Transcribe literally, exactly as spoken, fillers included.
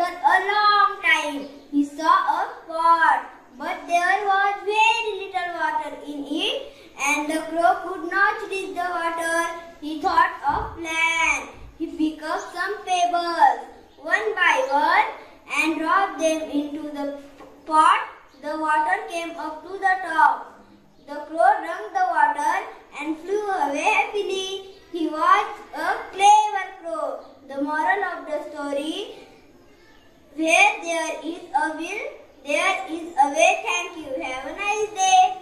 After a long time, he saw a pot, but there was very little water in it, and the crow could not reach the water. He thought of a plan. He picked up some pebbles, one by one, and dropped them into the pot. The water came up to the top. The crow drank the water and flew away happily. He was a clever crow. The moral of the story: where there is a will, there is a way. Thank you. Have a nice day.